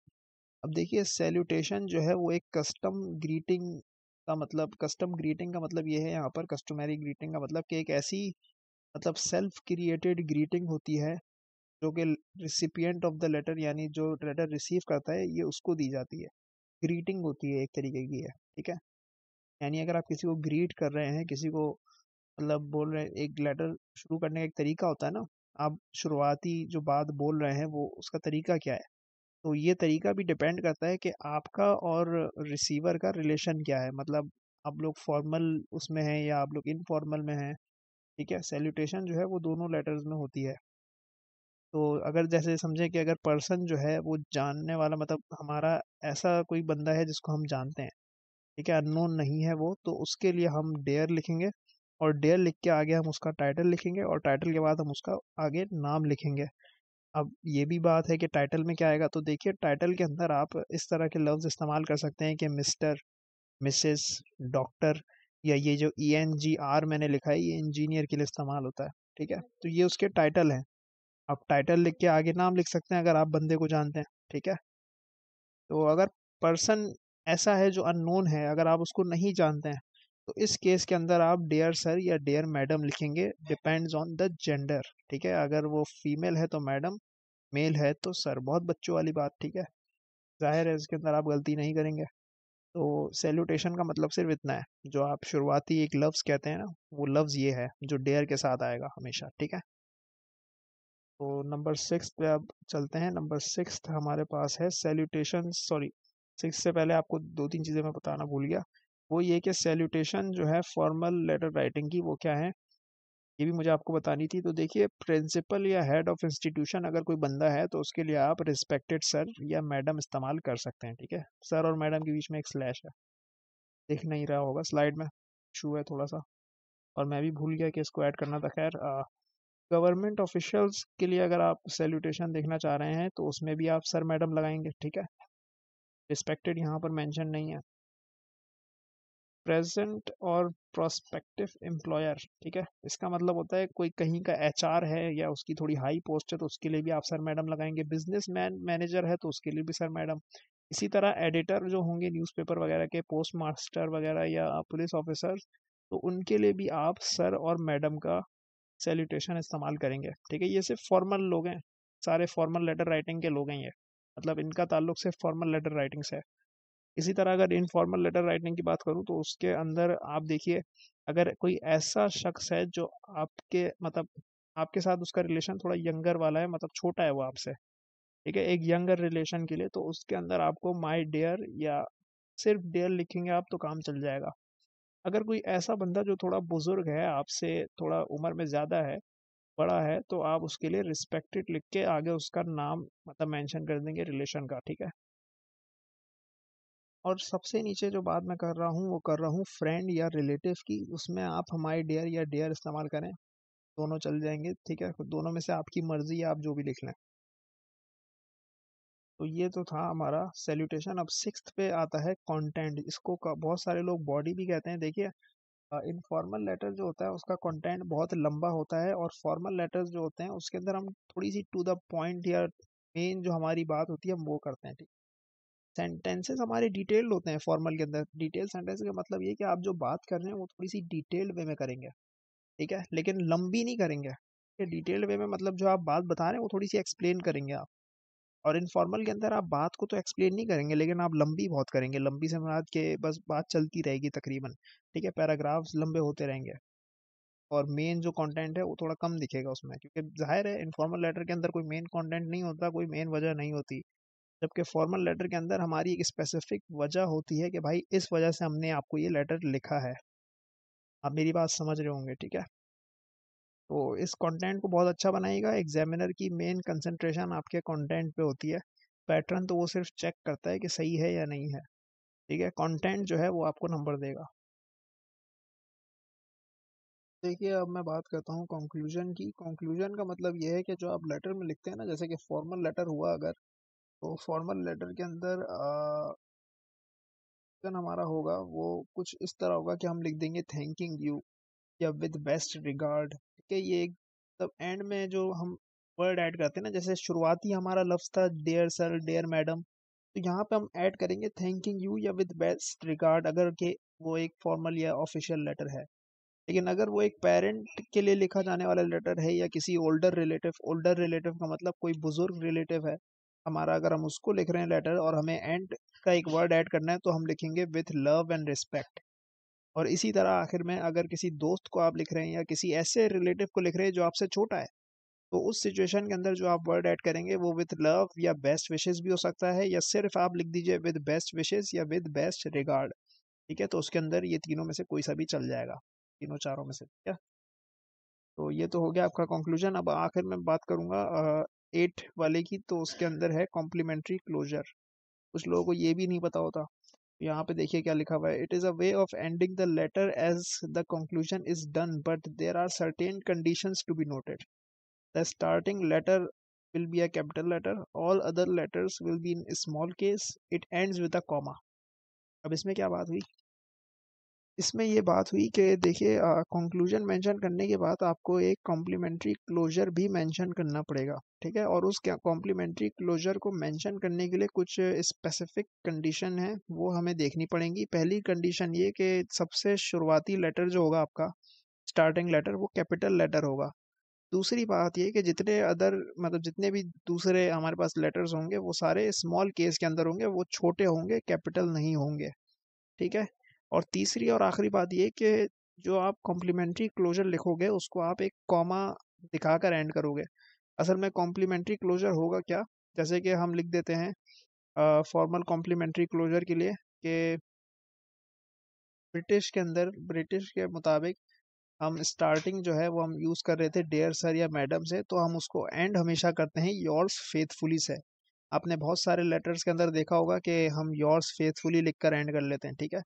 अब देखिए सैल्यूटेशन जो है वो एक कस्टम ग्रीटिंग का मतलब ये है यहाँ पर कस्टमरी ग्रीटिंग का मतलब कि एक ऐसी मतलब सेल्फ क्रिएटेड ग्रीटिंग होती है जो कि रिसिपिएंट ऑफ द लेटर यानी जो लेटर रिसीव करता है ये उसको दी जाती है। ग्रीटिंग होती है एक तरीके की है, ठीक है, यानी अगर आप किसी को ग्रीट कर रहे हैं, किसी को मतलब बोल रहे हैं, एक लेटर शुरू करने का एक तरीका होता है ना, आप शुरुआती जो बात बोल रहे हैं वो उसका तरीका क्या है। तो ये तरीका भी डिपेंड करता है कि आपका और रिसीवर का रिलेशन क्या है, मतलब आप लोग फॉर्मल उसमें हैं या आप लोग इनफॉर्मल में हैं। ठीक है, सैल्यूटेशन जो है वो दोनों लेटर्स में होती है। तो अगर जैसे समझें कि अगर पर्सन जो है वो जानने वाला मतलब हमारा ऐसा कोई बंदा है जिसको हम जानते हैं, ठीक है, अननोन नहीं है वो, तो उसके लिए हम डेयर लिखेंगे और डेयर लिख के आगे हम उसका टाइटल लिखेंगे और टाइटल के बाद हम उसका आगे नाम लिखेंगे। अब ये भी बात है कि टाइटल में क्या आएगा, तो देखिए टाइटल के अंदर आप इस तरह के लफ्ज़ इस्तेमाल कर सकते हैं कि मिस्टर, मिसेस, डॉक्टर, या ये जो ENGR मैंने लिखा है ये इंजीनियर के लिए इस्तेमाल होता है। ठीक है, तो ये उसके टाइटल हैं। आप टाइटल लिख के आगे नाम लिख सकते हैं अगर आप बंदे को जानते हैं। ठीक है, तो अगर पर्सन ऐसा है जो अननोन है, अगर आप उसको नहीं जानते हैं, तो इस केस के अंदर आप डियर सर या डियर मैडम लिखेंगे, डिपेंड्स ऑन द जेंडर। ठीक है, अगर वो फीमेल है तो मैडम, मेल है तो सर। बहुत बच्चों वाली बात, ठीक है, जाहिर है इसके अंदर आप गलती नहीं करेंगे। तो सैल्यूटेशन का मतलब सिर्फ इतना है, जो आप शुरुआती एक लफ्ज़ कहते हैं ना, वो लफ्ज़ ये है जो डियर के साथ आएगा हमेशा। ठीक है, तो नंबर 6 पे आप चलते हैं। नंबर 6 हमारे पास है सैल्यूटेशन, सॉरी 6 से पहले आपको 2-3 चीज़ें मैं बताना भूल गया, वो ये कि सैल्यूटेशन जो है फॉर्मल लेटर राइटिंग की वो क्या है, ये भी मुझे आपको बतानी थी। तो देखिए प्रिंसिपल या हेड ऑफ इंस्टीट्यूशन अगर कोई बंदा है तो उसके लिए आप रिस्पेक्टेड सर या मैडम इस्तेमाल कर सकते हैं। ठीक है, सर और मैडम के बीच में एक स्लैश है, दिख नहीं रहा होगा स्लाइड में, इशू है थोड़ा सा और मैं भी भूल गया कि इसको ऐड करना था। खैर, गवर्नमेंट ऑफिशियल्स के लिए अगर आप सैल्यूटेशन देखना चाह रहे हैं तो उसमें भी आप सर मैडम लगाएंगे। ठीक है, रिस्पेक्टेड यहाँ पर मेंशन नहीं है। प्रेजेंट और प्रोस्पेक्टिव एम्प्लॉयर, ठीक है। इसका मतलब होता है कोई कहीं का एचआर है या उसकी थोड़ी हाई पोस्ट है तो उसके लिए भी आप सर मैडम लगाएंगे, बिजनेसमैन मैनेजर है तो उसके लिए भी सर मैडम। इसी तरह एडिटर जो होंगे न्यूज़पेपर वगैरह के, पोस्ट मास्टर वगैरह या पुलिस ऑफिसर्स, तो उनके लिए भी आप सर और मैडम का सैल्यूटेशन इस्तेमाल करेंगे, ठीक है। ये सिर्फ फॉर्मल लोग हैं, सारे फॉर्मल लेटर राइटिंग के लोग हैं ये, मतलब इनका ताल्लुक सिर्फ फॉर्मल लेटर राइटिंग से है। इसी तरह अगर इनफॉर्मल लेटर राइटिंग की बात करूं तो उसके अंदर आप देखिए अगर कोई ऐसा शख्स है जो आपके मतलब आपके साथ उसका रिलेशन थोड़ा यंगर वाला है, मतलब छोटा है वो आपसे, ठीक है, एक यंगर रिलेशन के लिए, तो उसके अंदर आपको माय डियर या सिर्फ डियर लिखेंगे आप तो काम चल जाएगा। अगर कोई ऐसा बंदा जो थोड़ा बुजुर्ग है, आपसे थोड़ा उम्र में ज़्यादा है, बड़ा है, तो आप उसके लिए रिस्पेक्टेड लिख के आगे उसका नाम मतलब मेंशन कर देंगे रिलेशन का, ठीक है। और सबसे नीचे जो बात मैं कर रहा हूँ वो कर रहा हूँ फ्रेंड या रिलेटिव की, उसमें आप हमारे डियर या डियर इस्तेमाल करें, दोनों चल जाएंगे, ठीक है। दोनों में से आपकी मर्जी है, आप जो भी लिख लें। तो ये तो था हमारा सैल्यूटेशन। अब 6th पे आता है कंटेंट। इसको बहुत सारे लोग बॉडी भी कहते हैं। देखिए इनफॉर्मल लेटर जो होता है उसका कंटेंट बहुत लंबा होता है और फॉर्मल लेटर्स जो होते हैं उसके अंदर हम थोड़ी सी टू द पॉइंट या मेन जो हमारी बात होती है हम वो करते हैं, ठीक। सेंटेंसेस हमारे डिटेल्ड होते हैं फॉर्मल के अंदर। डिटेल सेंटेंस का मतलब ये कि आप जो बात कर रहे हैं वो थोड़ी सी डिटेल्ड वे में करेंगे, ठीक है, लेकिन लंबी नहीं करेंगे। डिटेल्ड वे में मतलब जो आप बात बता रहे हैं वो थोड़ी सी एक्सप्लेन करेंगे आप। और इनफॉर्मल के अंदर आप बात को तो एक्सप्लेन नहीं करेंगे लेकिन आप लंबी बहुत करेंगे। लंबी से मुराद के बस बात चलती रहेगी तकरीबन, ठीक है, पैराग्राफ्स लंबे होते रहेंगे और मेन जो कंटेंट है वो थोड़ा कम दिखेगा उसमें, क्योंकि जाहिर है इनफॉर्मल लेटर के अंदर कोई मेन कंटेंट नहीं होता, कोई मेन वजह नहीं होती। जबकि फॉर्मल लेटर के अंदर हमारी एक स्पेसिफिक वजह होती है कि भाई इस वजह से हमने आपको ये लेटर लिखा है। आप मेरी बात समझ रहे होंगे, ठीक है। तो इस कंटेंट को बहुत अच्छा बनाएगा। एग्जामिनर की मेन कंसंट्रेशन आपके कंटेंट पे होती है। पैटर्न तो वो सिर्फ चेक करता है कि सही है या नहीं है, ठीक है। कंटेंट जो है वो आपको नंबर देगा। देखिए अब मैं बात करता हूँ कंक्लूजन की। कंक्लूजन का मतलब ये है कि जो आप लेटर में लिखते हैं ना, जैसे कि फॉर्मल लेटर हुआ अगर, तो फॉर्मल लेटर के अंदर हमारा होगा वो कुछ इस तरह होगा कि हम लिख देंगे थैंकिंग यू या विद बेस्ट रिगार्ड, कि ये तब एंड में जो हम वर्ड ऐड करते हैं ना, जैसे शुरुआती हमारा लफ्ज़ था डियर सर, डियर मैडम, तो यहाँ पे हम ऐड करेंगे थैंकिंग यू या विद बेस्ट रिगार्ड अगर के वो एक फॉर्मल या ऑफिशियल लेटर है। लेकिन अगर वो एक पेरेंट के लिए लिखा जाने वाला लेटर है या किसी ओल्डर रिलेटिव का मतलब कोई बुजुर्ग रिलेटिव है हमारा, अगर हम उसको लिख रहे हैं लेटर और हमें एंड का एक वर्ड ऐड करना है तो हम लिखेंगे विथ लव एंड रिस्पेक्ट। और इसी तरह आखिर में अगर किसी दोस्त को आप लिख रहे हैं या किसी ऐसे रिलेटिव को लिख रहे हैं जो आपसे छोटा है, तो उस सिचुएशन के अंदर जो आप वर्ड ऐड करेंगे वो विद लव या बेस्ट विशेस भी हो सकता है, या सिर्फ आप लिख दीजिए विद बेस्ट विशेस या विद बेस्ट रिगार्ड, ठीक है। तो उसके अंदर ये तीनों में से कोई सा भी चल जाएगा, तीनों चारों में से, ठीक है। तो ये तो हो गया आपका कंक्लूजन। अब आखिर में बात करूँगा 8 वाले की, तो उसके अंदर है कॉम्प्लीमेंट्री क्लोजर। कुछ लोगों को ये भी नहीं पता होता। यहाँ पे देखिए क्या लिखा हुआ है, it is a way of ending the letter as the conclusion is done but there are certain conditions to be noted. The starting letter will be a capital letter, all other letters will be in small case, it ends with a comma. अब इसमें क्या बात हुई? इसमें ये बात हुई कि देखिए कंक्लूजन मेंशन करने के बाद आपको एक कॉम्प्लीमेंट्री क्लोजर भी मेंशन करना पड़ेगा, ठीक है। और उस कॉम्प्लीमेंट्री क्लोजर को मेंशन करने के लिए कुछ स्पेसिफिक कंडीशन है वो हमें देखनी पड़ेंगी। पहली कंडीशन ये कि सबसे शुरुआती लेटर जो होगा आपका स्टार्टिंग लेटर वो कैपिटल लेटर होगा। दूसरी बात ये कि जितने भी दूसरे हमारे पास लेटर्स होंगे वो सारे स्मॉल केस के अंदर होंगे, वो छोटे होंगे, कैपिटल नहीं होंगे, ठीक है। और तीसरी और आखिरी बात ये कि जो आप कॉम्प्लीमेंट्री क्लोजर लिखोगे उसको आप एक कॉमा दिखाकर एंड करोगे। असल में कॉम्प्लीमेंट्री क्लोजर होगा क्या, जैसे कि हम लिख देते हैं फॉर्मल कॉम्प्लीमेंट्री क्लोजर के लिए कि ब्रिटिश के मुताबिक हम स्टार्टिंग जो है वो हम यूज़ कर रहे थे डियर सर या मैडम से, तो हम उसको एंड हमेशा करते हैं योर्स फेथफुली से। आपने बहुत सारे लेटर्स के अंदर देखा होगा कि हम योर्स फेथफुली लिख कर एंड कर लेते हैं, ठीक है।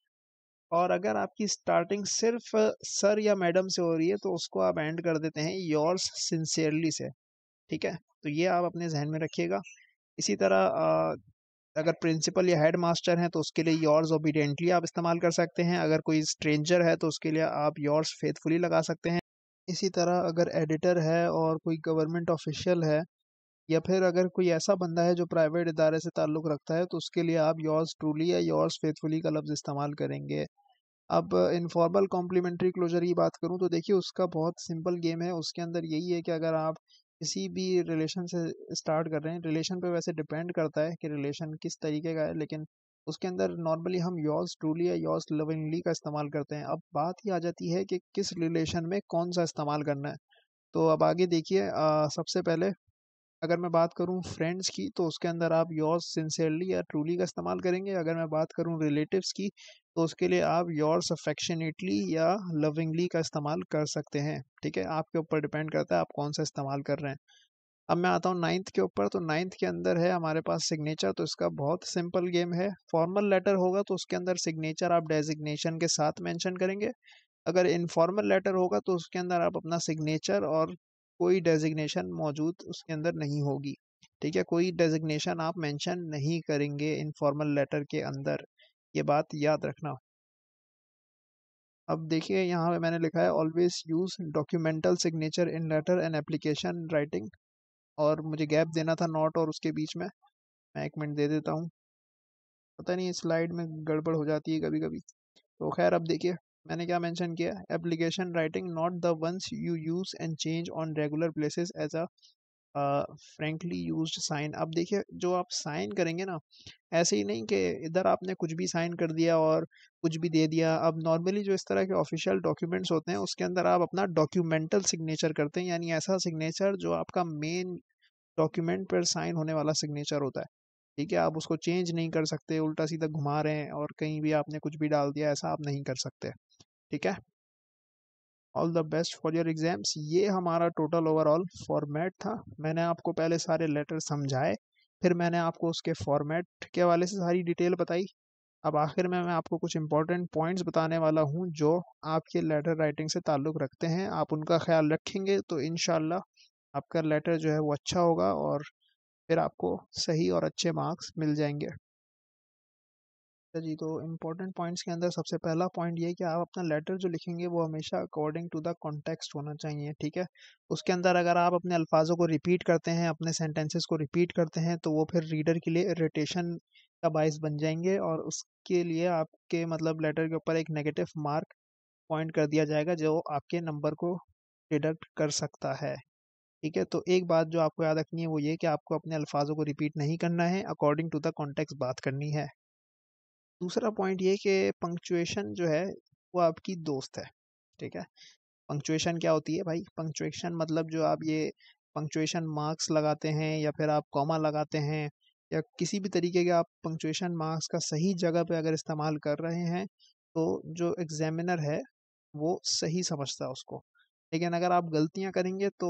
और अगर आपकी स्टार्टिंग सिर्फ सर या मैडम से हो रही है तो उसको आप एंड कर देते हैं योर्स सिंसियरली से, ठीक है। तो ये आप अपने जहन में रखिएगा। इसी तरह अगर प्रिंसिपल या हेड मास्टर हैं तो उसके लिए योर्स ओबीडियंटली आप इस्तेमाल कर सकते हैं। अगर कोई स्ट्रेंजर है तो उसके लिए आप योर्स फेथफुली लगा सकते हैं। इसी तरह अगर एडिटर है और कोई गवर्नमेंट ऑफिशियल है या फिर अगर कोई ऐसा बंदा है जो प्राइवेट इदारे से ताल्लुक़ रखता है तो उसके लिए आप योर्स ट्रूली या योर्स फेथफुली का लफ्ज़ इस्तेमाल करेंगे। अब इनफॉर्मल कॉम्प्लीमेंट्री क्लोजर की बात करूं तो देखिए उसका बहुत सिंपल गेम है। उसके अंदर यही है कि अगर आप किसी भी रिलेशन से स्टार्ट कर रहे हैं, रिलेशन पे वैसे डिपेंड करता है कि रिलेशन किस तरीके का है, लेकिन उसके अंदर नॉर्मली हम योर्स ट्रूली या योर्स लविंगली का इस्तेमाल करते हैं। अब बात ही आ जाती है कि किस रिलेशन में कौन सा इस्तेमाल करना है। तो अब आगे देखिए, सबसे पहले अगर मैं बात करूं फ्रेंड्स की तो उसके अंदर आप योर्स सिंसियरली या ट्रूली का इस्तेमाल करेंगे। अगर मैं बात करूं रिलेटिव्स की तो उसके लिए आप योर्स अफेक्शनेटली या लविंगली का इस्तेमाल कर सकते हैं। ठीक है, आपके ऊपर डिपेंड करता है आप कौन सा इस्तेमाल कर रहे हैं। अब मैं आता हूं नाइन्थ के ऊपर। तो नाइन्थ के अंदर है हमारे पास सिग्नेचर। तो इसका बहुत सिंपल गेम है। फॉर्मल लेटर होगा तो उसके अंदर सिग्नेचर आप डेजिग्नेशन के साथ मेंशन करेंगे। अगर इनफॉर्मल लेटर होगा तो उसके अंदर आप अपना सिग्नेचर और कोई डेजिग्नेशन मौजूद उसके अंदर नहीं होगी। ठीक है, कोई डेजिग्नेशन आप मेंशन नहीं करेंगे इनफॉर्मल लेटर के अंदर, ये बात याद रखना। अब देखिए यहाँ पे मैंने लिखा है always use documental signature in letter and application writing, और मुझे गैप देना था नॉट और उसके बीच में। मैं एक मिनट दे देता हूँ, पता नहीं स्लाइड में गड़बड़ हो जाती है कभी कभी। तो खैर अब देखिए मैंने क्या मेंशन किया, application writing not the ones you use and change on regular places as a frankly used sign. अब देखिए जो आप साइन करेंगे ना, ऐसे ही नहीं कि इधर आपने कुछ भी साइन कर दिया और कुछ भी दे दिया। अब नॉर्मली जो इस तरह के ऑफिशियल डॉक्यूमेंट्स होते हैं उसके अंदर आप अपना डॉक्यूमेंटल सिग्नेचर करते हैं, यानी ऐसा सिग्नेचर जो आपका मेन डॉक्यूमेंट पर साइन होने वाला सिग्नेचर होता है। ठीक है, आप उसको चेंज नहीं कर सकते, उल्टा सीधा घुमा रहे हैं और कहीं भी आपने कुछ भी डाल दिया, ऐसा आप नहीं कर सकते। ठीक है, all the best for your exams. ये हमारा टोटल ओवरऑल फॉर्मेट था। मैंने आपको पहले सारे लेटर समझाए, फिर मैंने आपको उसके फॉर्मेट के हवाले से सारी डिटेल बताई। अब आखिर में मैं आपको कुछ इंपॉर्टेंट पॉइंट्स बताने वाला हूँ जो आपके लेटर राइटिंग से ताल्लुक़ रखते हैं। आप उनका ख्याल रखेंगे तो इंशाल्लाह आपका लेटर जो है वो अच्छा होगा और फिर आपको सही और अच्छे मार्क्स मिल जाएंगे। जी, तो इम्पोर्टेंट पॉइंट्स के अंदर सबसे पहला पॉइंट ये है कि आप अपना लेटर जो लिखेंगे वो हमेशा अकॉर्डिंग टू द कॉन्टेक्स्ट होना चाहिए। ठीक है, उसके अंदर अगर आप अपने अल्फाजों को रिपीट करते हैं, अपने सेंटेंसेस को रिपीट करते हैं तो वो फिर रीडर के लिए इरिटेशन का बायस बन जाएंगे और उसके लिए आपके मतलब लेटर के ऊपर एक नेगेटिव मार्क पॉइंट कर दिया जाएगा जो आपके नंबर को डिडक्ट कर सकता है। ठीक है, तो एक बात जो आपको याद रखनी है वो ये कि आपको अपने अल्फाजों को रिपीट नहीं करना है, अकॉर्डिंग टू द कॉन्टेक्स्ट बात करनी है। दूसरा पॉइंट ये कि पंक्चुएशन जो है वो आपकी दोस्त है। ठीक है, पंक्चुएशन क्या होती है भाई? पंक्चुएशन मतलब जो आप ये पंक्चुएशन मार्क्स लगाते हैं या फिर आप कॉमा लगाते हैं या किसी भी तरीके के आप पंक्चुएशन मार्क्स का सही जगह पे अगर इस्तेमाल कर रहे हैं तो जो एग्जामिनर है वो सही समझता है उसको। लेकिन अगर आप गलतियाँ करेंगे तो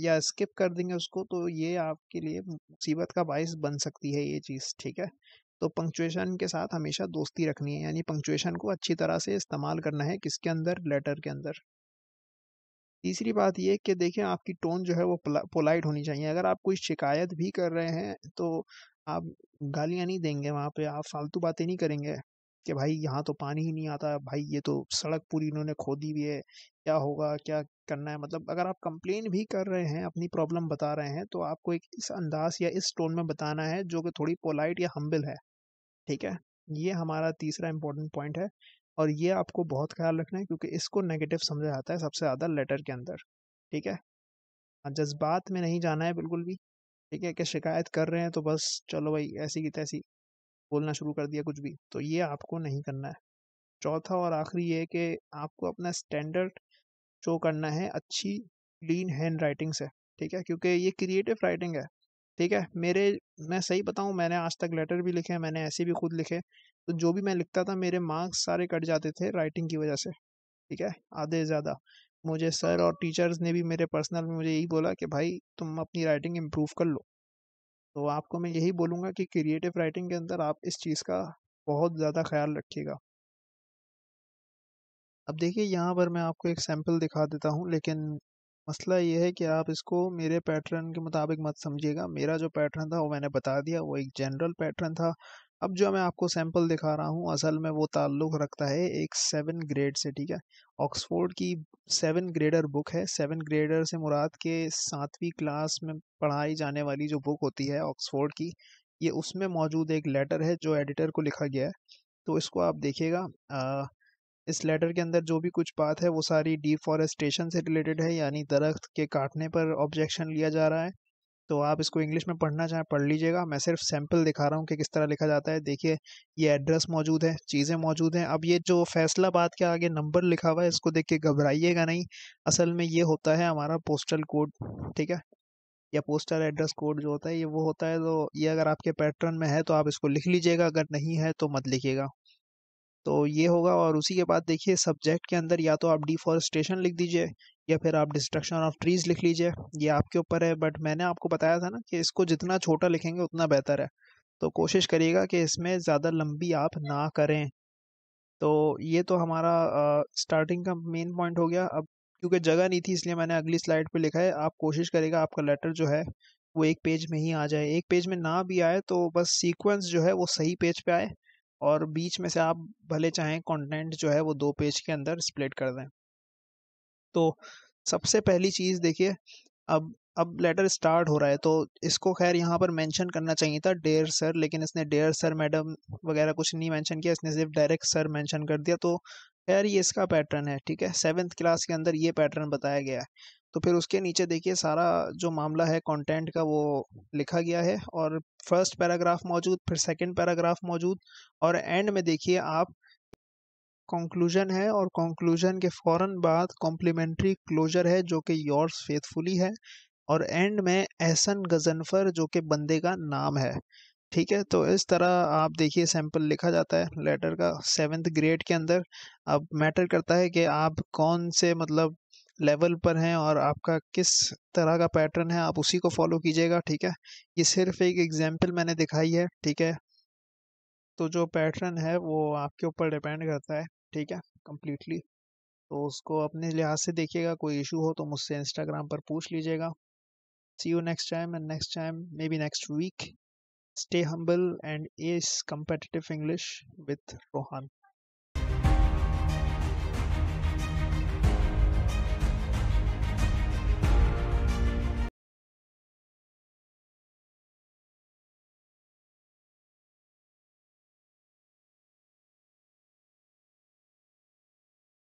या स्किप कर देंगे उसको तो ये आपके लिए मुसीबत का बायस बन सकती है ये चीज़। ठीक है, तो पंक्चुएशन के साथ हमेशा दोस्ती रखनी है, यानी पंक्चुएशन को अच्छी तरह से इस्तेमाल करना है। किसके अंदर? लेटर के अंदर। तीसरी बात ये कि देखिए आपकी टोन जो है वो पोलाइट होनी चाहिए। अगर आप कोई शिकायत भी कर रहे हैं तो आप गालियाँ नहीं देंगे वहाँ पे, आप फालतू बातें नहीं करेंगे कि भाई यहाँ तो पानी ही नहीं आता, भाई ये तो सड़क पूरी इन्होंने खोदी हुई है, क्या होगा, क्या करना है। मतलब अगर आप कंप्लेन भी कर रहे हैं, अपनी प्रॉब्लम बता रहे हैं तो आपको एक इस अंदाज या इस टोन में बताना है जो कि थोड़ी पोलाइट या हम्बल है। ठीक है, ये हमारा तीसरा इम्पोर्टेंट पॉइंट है और ये आपको बहुत ख्याल रखना है क्योंकि इसको नेगेटिव समझा जाता है सबसे ज़्यादा लेटर के अंदर। ठीक है, जज्बात में नहीं जाना है बिल्कुल भी। ठीक है, कि शिकायत कर रहे हैं तो बस चलो भाई ऐसी की तैसी बोलना शुरू कर दिया कुछ भी, तो ये आपको नहीं करना है। चौथा और आखिरी ये है कि आपको अपना स्टैंडर्ड शो करना है अच्छी क्लीन हैंड राइटिंग से। ठीक है, क्योंकि ये क्रिएटिव राइटिंग है। ठीक है, मैं सही बताऊं, मैंने आज तक लेटर भी लिखे हैं, मैंने ऐसे भी खुद लिखे, तो जो भी मैं लिखता था मेरे मार्क्स सारे कट जाते थे राइटिंग की वजह से। ठीक है, आधे ज़्यादा मुझे सर और टीचर्स ने भी मेरे पर्सनल में मुझे यही बोला कि भाई तुम अपनी राइटिंग इम्प्रूव कर लो। तो आपको मैं यही बोलूँगा कि क्रिएटिव राइटिंग के अंदर आप इस चीज़ का बहुत ज़्यादा ख्याल रखिएगा। अब देखिए यहाँ पर मैं आपको एक सैम्पल दिखा देता हूँ, लेकिन मसला ये है कि आप इसको मेरे पैटर्न के मुताबिक मत समझिएगा। मेरा जो पैटर्न था वो मैंने बता दिया, वो एक जनरल पैटर्न था। अब जो मैं आपको सैंपल दिखा रहा हूँ असल में वो ताल्लुक़ रखता है एक 7 ग्रेड से, ठीक है। ऑक्सफोर्ड की 7 ग्रेडर बुक है। 7 ग्रेडर से मुराद के 7वीं क्लास में पढ़ाई जाने वाली जो बुक होती है ऑक्सफोर्ड की, ये उसमें मौजूद एक लेटर है जो एडिटर को लिखा गया है। तो इसको आप देखिएगा, इस लेटर के अंदर जो भी कुछ बात है वो सारी डिफॉरेस्टेशन से रिलेटेड है, यानी दरख्त के काटने पर ऑब्जेक्शन लिया जा रहा है। तो आप इसको इंग्लिश में पढ़ना चाहें पढ़ लीजिएगा, मैं सिर्फ सैंपल दिखा रहा हूँ कि किस तरह लिखा जाता है। देखिए ये एड्रेस मौजूद है, चीज़ें मौजूद हैं। अब ये जो फैसलाबाद के आगे नंबर लिखा हुआ है इसको देख के घबराइएगा नहीं, असल में ये होता है हमारा पोस्टल कोड, ठीक है, या पोस्टल एड्रेस कोड जो होता है ये वो होता है। तो ये अगर आपके पैटर्न में है तो आप इसको लिख लीजिएगा, अगर नहीं है तो मत लिखिएगा। तो ये होगा। और उसी के बाद देखिए सब्जेक्ट के अंदर या तो आप डिफॉरेस्टेशन लिख दीजिए या फिर आप डिस्ट्रक्शन ऑफ ट्रीज़ लिख लीजिए, ये आपके ऊपर है। बट मैंने आपको बताया था ना कि इसको जितना छोटा लिखेंगे उतना बेहतर है, तो कोशिश करिएगा कि इसमें ज़्यादा लंबी आप ना करें। तो ये तो हमारा स्टार्टिंग का मेन पॉइंट हो गया। अब क्योंकि जगह नहीं थी इसलिए मैंने अगली स्लाइड पे लिखा है। आप कोशिश करिएगा आपका लेटर जो है वो एक पेज में ही आ जाए, एक पेज में ना भी आए तो बस सीक्वेंस जो है वो सही पेज पे आए, और बीच में से आप भले चाहें कंटेंट जो है वो 2 पेज के अंदर स्प्लिट कर दें। तो सबसे पहली चीज़ देखिए, अब लेटर स्टार्ट हो रहा है, तो इसको खैर यहाँ पर मेंशन करना चाहिए था डेयर सर, लेकिन इसने डेयर सर मैडम वगैरह कुछ नहीं मेंशन किया, इसने सिर्फ डायरेक्ट सर मेंशन कर दिया। तो खैर ये इसका पैटर्न है, ठीक है, 7th क्लास के अंदर ये पैटर्न बताया गया है। तो फिर उसके नीचे देखिए सारा जो मामला है कंटेंट का वो लिखा गया है, और फर्स्ट पैराग्राफ मौजूद, फिर सेकेंड पैराग्राफ मौजूद, और एंड में देखिए आप कंक्लूजन है, और कंक्लूजन के फ़ौरन बाद कॉम्प्लीमेंट्री क्लोजर है जो कि योर्स फेथफुली है, और एंड में एहसन गजनफर जो कि बंदे का नाम है, ठीक है। तो इस तरह आप देखिए सैंपल लिखा जाता है लेटर का 7th ग्रेड के अंदर। अब मैटर करता है कि आप कौन से मतलब लेवल पर हैं और आपका किस तरह का पैटर्न है, आप उसी को फॉलो कीजिएगा, ठीक है। ये सिर्फ एक एग्जाम्पल मैंने दिखाई है, ठीक है। तो जो पैटर्न है वो आपके ऊपर डिपेंड करता है, ठीक है, कम्प्लीटली। तो उसको अपने लिहाज से देखिएगा, कोई इशू हो तो मुझसे इंस्टाग्राम पर पूछ लीजिएगा। See you next time and next time maybe next week. Stay humble and ace competitive English with Roohanul.